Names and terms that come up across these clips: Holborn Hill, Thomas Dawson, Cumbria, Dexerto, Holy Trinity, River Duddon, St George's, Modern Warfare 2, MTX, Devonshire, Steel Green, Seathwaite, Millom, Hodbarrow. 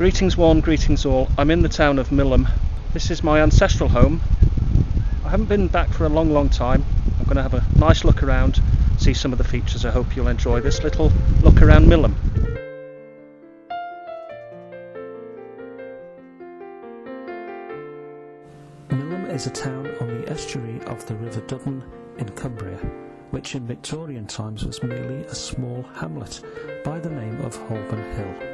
Greetings one, greetings all. I'm in the town of Millom. This is my ancestral home. I haven't been back for a long time. I'm going to have a nice look around, see some of the features. I hope you'll enjoy this little look around Millom. Millom is a town on the estuary of the River Duddon in Cumbria, which in Victorian times was merely a small hamlet by the name of Holborn Hill.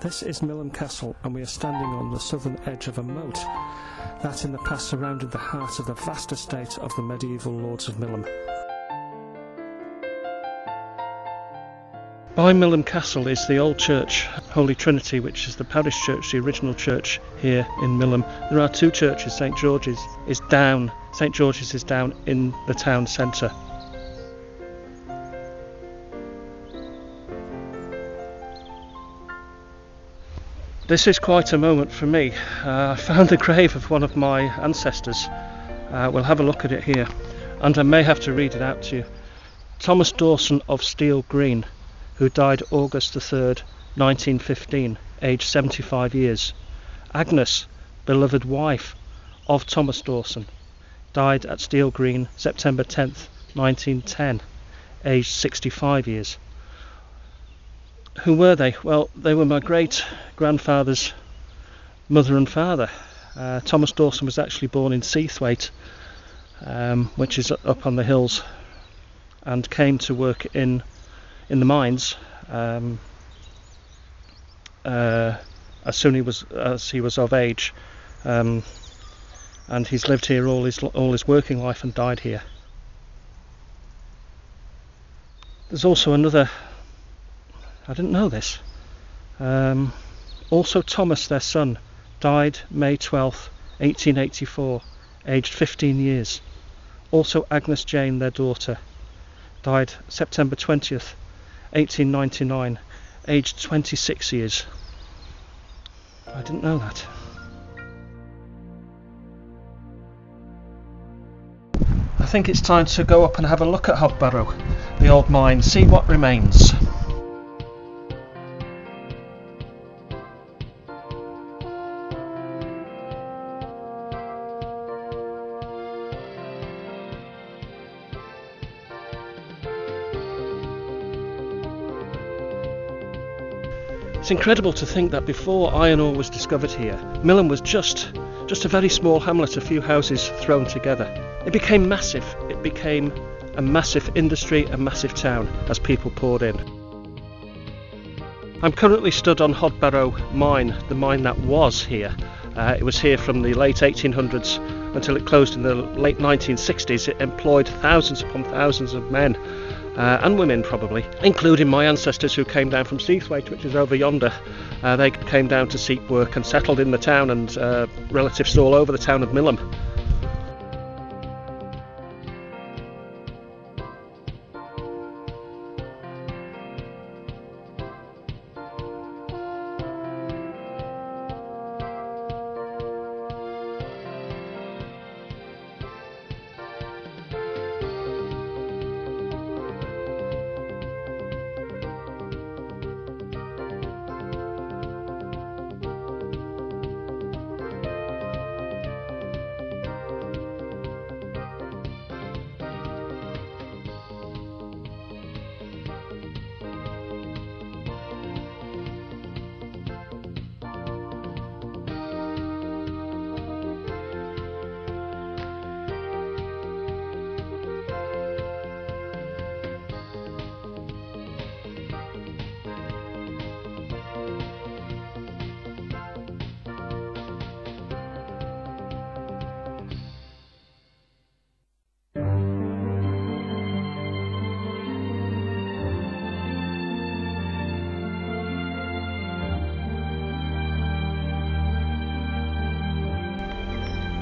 This is Millom Castle, and we are standing on the southern edge of a moat that in the past surrounded the heart of the vast estate of the medieval lords of Millom. By Millom Castle is the old church, Holy Trinity, which is the parish church, the original church here in Millom. There are two churches. St George's is down. St George's is down in the town centre. This is quite a moment for me. I found the grave of one of my ancestors. We'll have a look at it here, and I may have to read it out to you. Thomas Dawson of Steel Green, who died August the 3rd, 1915, aged 75 years. Agnes, beloved wife of Thomas Dawson, died at Steel Green September 10th, 1910, aged 65 years. Who were they? Well, they were my great-grandfather's mother and father. Thomas Dawson was actually born in Seathwaite, which is up on the hills, and came to work in the mines as soon as he was of age, and he's lived here all his working life and died here. There's also another. I didn't know this. Also Thomas, their son, died May 12th, 1884, aged 15 years. Also Agnes Jane, their daughter, died September 20th, 1899, aged 26 years. I didn't know that. I think it's time to go up and have a look at Hodbarrow, the old mine, see what remains. It's incredible to think that before iron ore was discovered here, Millom was just a very small hamlet, a few houses thrown together. It became massive. It became a massive industry, a massive town as people poured in. I'm currently stood on Hodbarrow mine, the mine that was here. It was here from the late 1800s until it closed in the late 1960s. It employed thousands upon thousands of men. And women, probably, including my ancestors who came down from Seathwaite, which is over yonder. They came down to seek work and settled in the town, and relatives all over the town of Millom.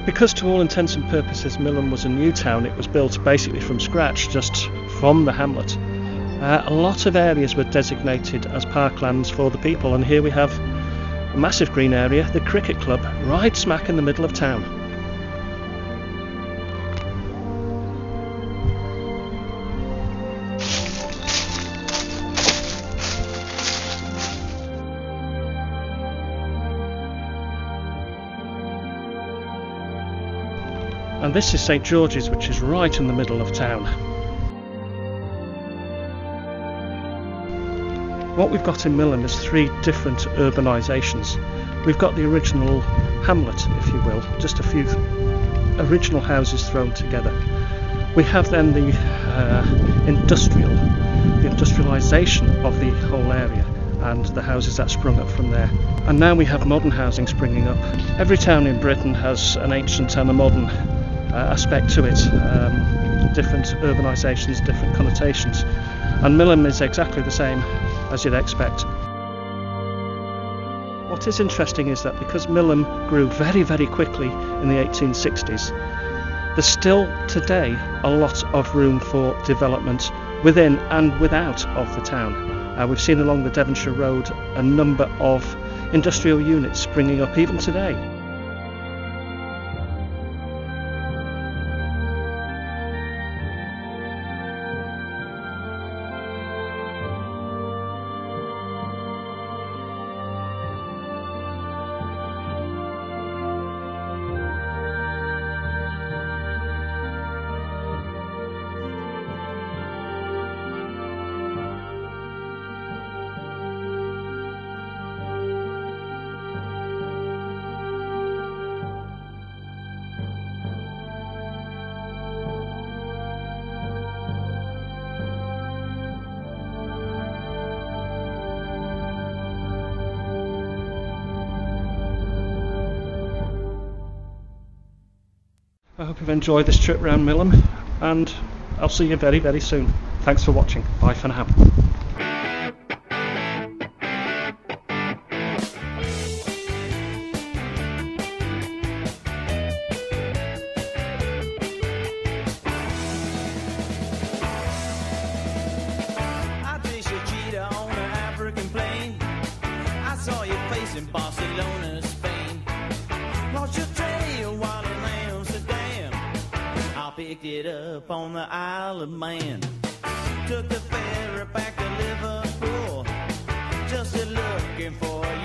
Because to all intents and purposes Millom was a new town, it was built basically from scratch, just from the hamlet. A lot of areas were designated as parklands for the people, and here we have a massive green area, the cricket club, right smack in the middle of town. this is St George's, which is right in the middle of town. What we've got in Millom is three different urbanisations. We've got the original hamlet, if you will, just a few original houses thrown together. We have then the industrialisation of the whole area and the houses that sprung up from there. And now we have modern housing springing up. Every town in Britain has an ancient and a modern aspect to it, different urbanisations, different connotations. And Millom is exactly the same as you'd expect. What is interesting is that because Millom grew very, very quickly in the 1860s, there's still today a lot of room for development within and without of the town. We've seen along the Devonshire Road a number of industrial units springing up even today. I hope you've enjoyed this trip around Millom, and I'll see you very, very soon. Thanks for watching. Bye for now. I fish a cheetah on an African plain. I saw your face in Barcelona, Spain. Lost your trail while in Amsterdam. I picked it up on the Isle of Man. Took the ferry back to Liverpool, just a looking for you.